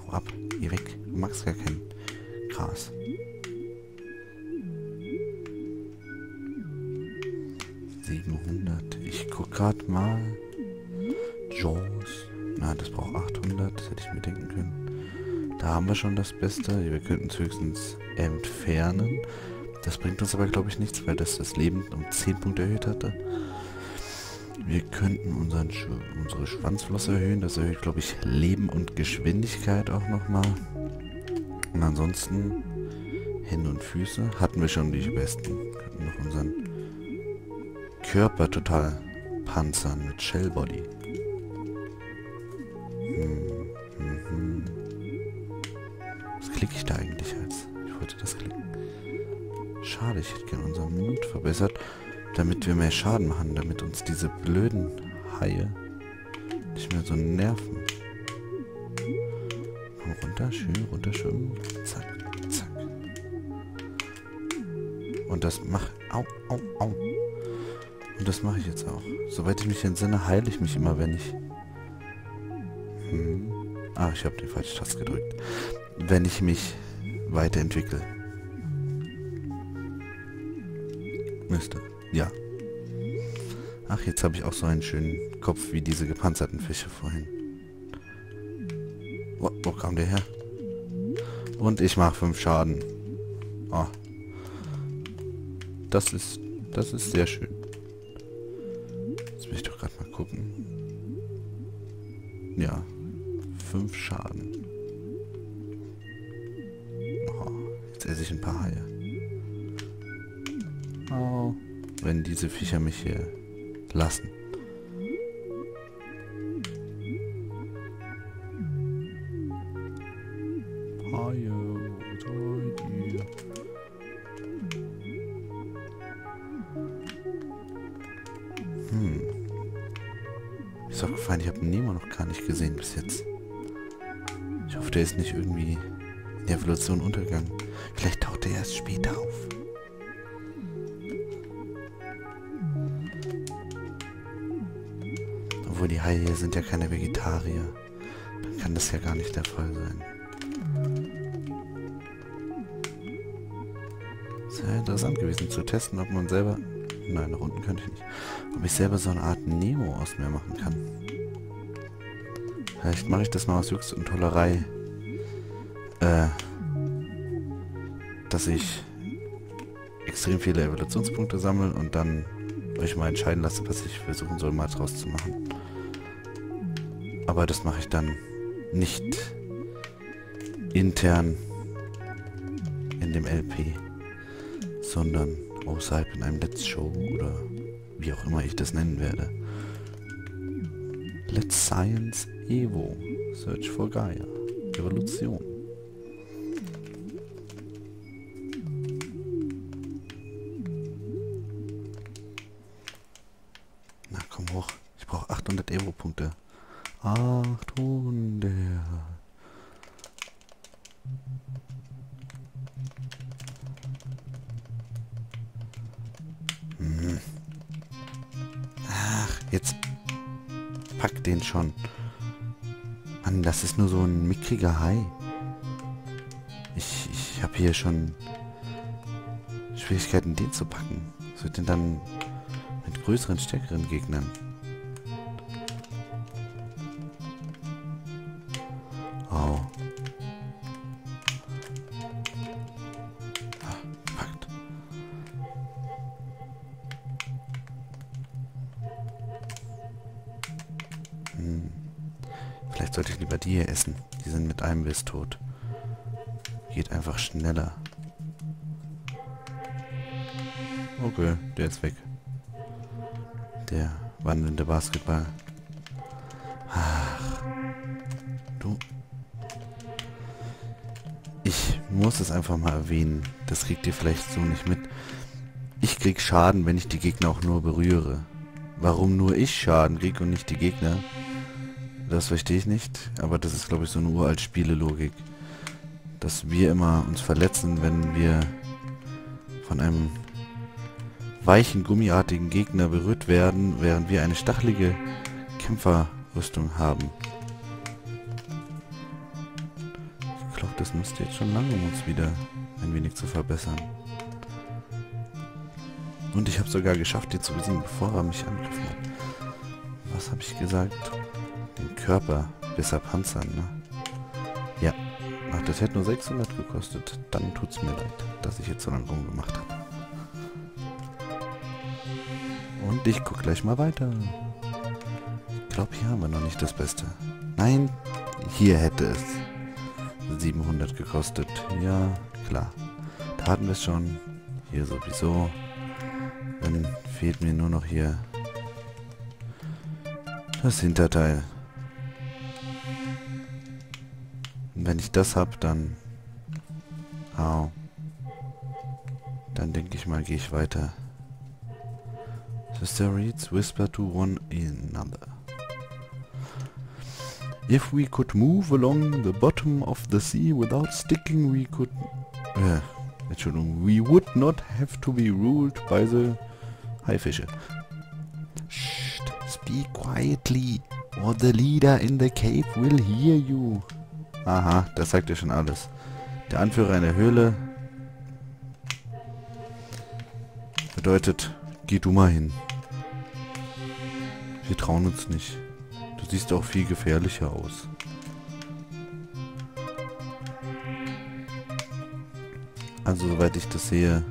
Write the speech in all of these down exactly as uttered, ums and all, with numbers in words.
Hau ab, geh weg. Du magst gar kein Gras. siebenhundert. Ich guck grad mal. Jaws. Na, das braucht achthundert. Das hätte ich mir denken können. Da haben wir schon das Beste. Wir könnten es höchstens entfernen. Das bringt uns aber, glaube ich, nichts, weil das das Leben um zehn Punkte erhöht hatte. Wir könnten unseren Sch unsere Schwanzflosse erhöhen. Das erhöht, glaube ich, Leben und Geschwindigkeit auch nochmal. Und ansonsten Hände und Füße hatten wir schon die besten. Wir könnten noch unseren Körper total panzern mit Shellbody. Hm, hm, hm. Was klicke ich da eigentlich als? Ich wollte das klicken. Schade, ich hätte gerne unseren Mund verbessert, damit wir mehr Schaden machen, damit uns diese blöden Haie nicht mehr so nerven. Komm runter, schön runterschwimmen. Zack, zack. Und das mach... Au, au, au. Und das mache ich jetzt auch. Soweit ich mich entsinne, heile ich mich immer, wenn ich... Hm. Ah, ich habe die falsche Taste gedrückt. Wenn ich mich weiterentwickle. Müsste. Ja. Ach, jetzt habe ich auch so einen schönen Kopf wie diese gepanzerten Fische vorhin. Wo, wo kam der her? Und ich mache fünf Schaden. Oh. Das ist... Das ist sehr schön. Jetzt will ich doch gerade mal gucken. Ja. Fünf Schaden. Oh, jetzt esse ich ein paar Haie. Oh, wenn diese Viecher mich hier lassen. Haie, wo seid ihr? Hm. Ist doch gefallen, ich habe den Nemo noch gar nicht gesehen bis jetzt. Ich hoffe, der ist nicht irgendwie in der Evolution untergegangen. Vielleicht taucht er erst später auf. Obwohl die Haie hier sind ja keine Vegetarier. Dann kann das ja gar nicht der Fall sein. Sehr interessant gewesen zu testen, ob man selber... Nein, nach unten könnte ich nicht. Ob ich selber so eine Art Nemo aus mir machen kann. Vielleicht mache ich das mal aus Jux und Tollerei. Äh, dass ich extrem viele Evolutionspunkte sammle und dann euch mal entscheiden lasse, was ich versuchen soll, mal draus zu machen. Aber das mache ich dann nicht intern in dem L P, sondern außerhalb in einem Let's Show oder wie auch immer ich das nennen werde. Let's Science Evo. Search for Gaia. Evolution. Na komm hoch. Ich brauche achthundert Evo-Punkte. achthundert. Hm. Ach, jetzt pack den schon. Mann, das ist nur so ein mickriger Hai. Ich, ich habe hier schon Schwierigkeiten, den zu packen. Was wird denn dann mit größeren, stärkeren Gegnern? Oh. Ah, packt. Hm. Vielleicht sollte ich lieber die hier essen. Die sind mit einem Biss tot. Geht einfach schneller. Okay, der ist weg. Der wandelnde Basketball. Ach. Du. Ich muss es einfach mal erwähnen. Das kriegt ihr vielleicht so nicht mit. Ich krieg Schaden, wenn ich die Gegner auch nur berühre. Warum nur ich Schaden krieg und nicht die Gegner? Das verstehe ich nicht. Aber das ist, glaube ich, so eine uralt Spiele-Logik. Dass wir immer uns verletzen, wenn wir von einem weichen, gummiartigen Gegner berührt werden, während wir eine stachelige Kämpferrüstung haben. Ich glaube, das müsste jetzt schon lange, um uns wieder ein wenig zu verbessern. Und ich habe sogar geschafft, den zu besiegen, bevor er mich angegriffen hat. Was habe ich gesagt? Den Körper besser panzern, ne? Ja. Ach, das hätte nur sechshundert gekostet. Dann tut's mir leid, dass ich jetzt so lange rumgemacht habe. Und ich guck gleich mal weiter. Ich glaube, hier haben wir noch nicht das Beste. Nein, hier hätte es siebenhundert gekostet. Ja, klar. Da hatten wir es schon. Hier sowieso. Dann fehlt mir nur noch hier das Hinterteil. Und wenn ich das habe, dann... Au. Dann denke ich mal, gehe ich weiter. The Sterolites whisper to one another. If we could move along the bottom of the sea without sticking, we could... Äh, Entschuldigung, we would not have to be ruled by the... Haifische. Shh, speak quietly, or the leader in the cave will hear you. Aha, das sagt ja schon alles. Der Anführer in der Höhle bedeutet, geh du mal hin. Wir trauen uns nicht. Du siehst auch viel gefährlicher aus. Also soweit ich das sehe,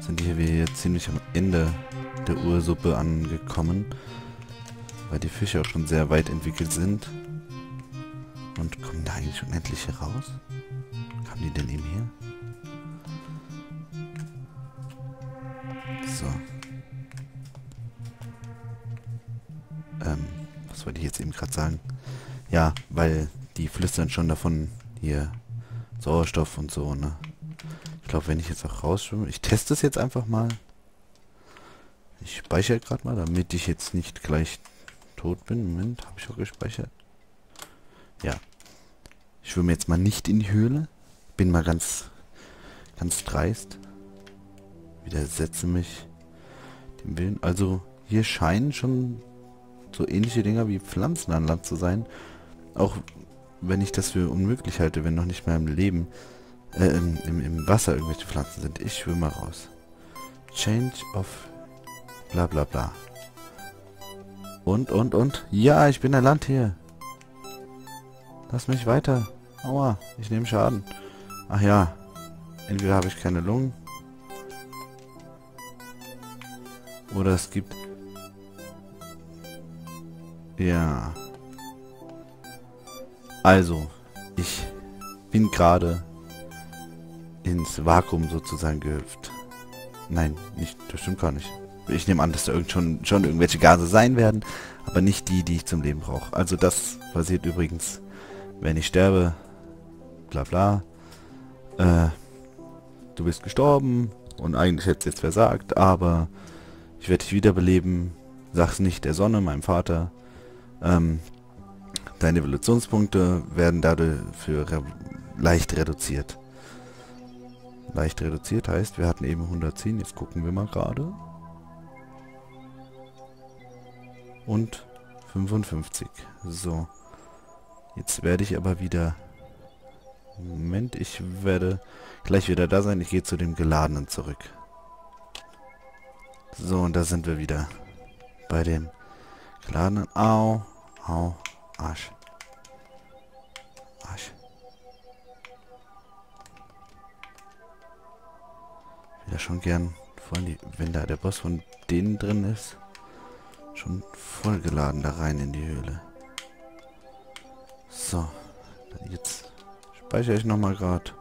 sind wir hier ziemlich am Ende der Ursuppe angekommen, weil die Fische auch schon sehr weit entwickelt sind. Und kommen da eigentlich unendlich heraus? Kamen die denn eben her? So. Ähm, was wollte ich jetzt eben gerade sagen? Ja, weil die flüstern schon davon, hier Sauerstoff und so, ne? Ich glaube, wenn ich jetzt auch rausschwimme... Ich teste es jetzt einfach mal. Ich speichere gerade mal, damit ich jetzt nicht gleich tot bin. Moment, habe ich auch gespeichert? Ja. Ich schwimme jetzt mal nicht in die Höhle. Bin mal ganz, ganz dreist. Widersetze mich dem Willen. Also hier scheinen schon so ähnliche Dinger wie Pflanzen an Land zu sein. Auch wenn ich das für unmöglich halte, wenn noch nicht mal im Leben, äh, im, im, im Wasser irgendwelche Pflanzen sind. Ich schwimme mal raus. Change of bla bla bla. Und, und, und. Ja, ich bin an Land hier. Lass mich weiter. Aua, ich nehme Schaden. Ach ja, entweder habe ich keine Lungen. Oder es gibt... Ja. Also, ich bin gerade ins Vakuum sozusagen gehüpft. Nein, nicht, das stimmt gar nicht. Ich nehme an, dass da irgend schon, schon irgendwelche Gase sein werden, aber nicht die, die ich zum Leben brauche. Also das passiert übrigens, wenn ich sterbe. Bla bla. Äh, du bist gestorben und eigentlich hätte es jetzt versagt, aber... Ich werde dich wiederbeleben. Sag's nicht der Sonne, meinem Vater. Ähm, deine Evolutionspunkte werden dafür re leicht reduziert. Leicht reduziert heißt, wir hatten eben hundertzehn. Jetzt gucken wir mal gerade. Und fünfundfünfzig. So. Jetzt werde ich aber wieder... Moment, ich werde gleich wieder da sein. Ich gehe zu dem Geladenen zurück. So, und da sind wir wieder. Bei dem Geladenen. Au, au, Arsch. Arsch. Wieder schon gern, vor allem die, wenn da der Boss von denen drin ist, schon vollgeladen da rein in die Höhle. So, jetzt speichere ich nochmal gerade.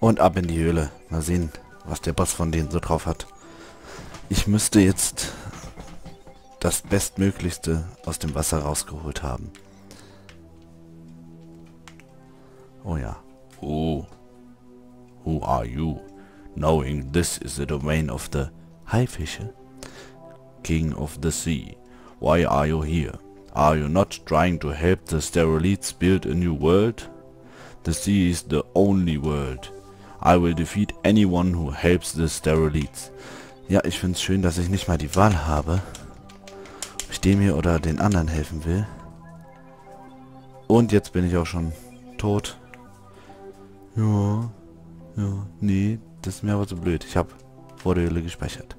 Und ab in die Höhle. Mal sehen, was der Boss von denen so drauf hat. Ich müsste jetzt das Bestmöglichste aus dem Wasser rausgeholt haben. Oh ja. Oh. Who are you? Knowing this is the domain of the Haifische, King of the Sea. Why are you here? Are you not trying to help the Sterolites build a new world? The sea is the only world. I will defeat anyone who helps the Sterolites. Ja, ich finde es schön, dass ich nicht mal die Wahl habe, ob ich dem hier oder den anderen helfen will. Und jetzt bin ich auch schon tot. Ja, ja, nee, das ist mir aber zu blöd. Ich habe Vorderhöhle gespeichert.